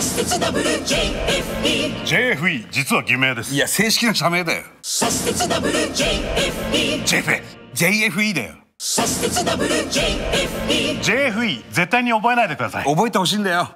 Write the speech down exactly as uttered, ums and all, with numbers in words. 殺鉄ダブル ジェイエフイー。 ジェイエフイー 実は偽名です。いや、正式な社名だよ。殺鉄ダブル ジェイエフイー。 ジェイエフイー ジェイエフイー だよ。殺鉄ダブル ジェイエフイー。 ジェイエフイー 絶対に覚えないでください。覚えてほしいんだよ。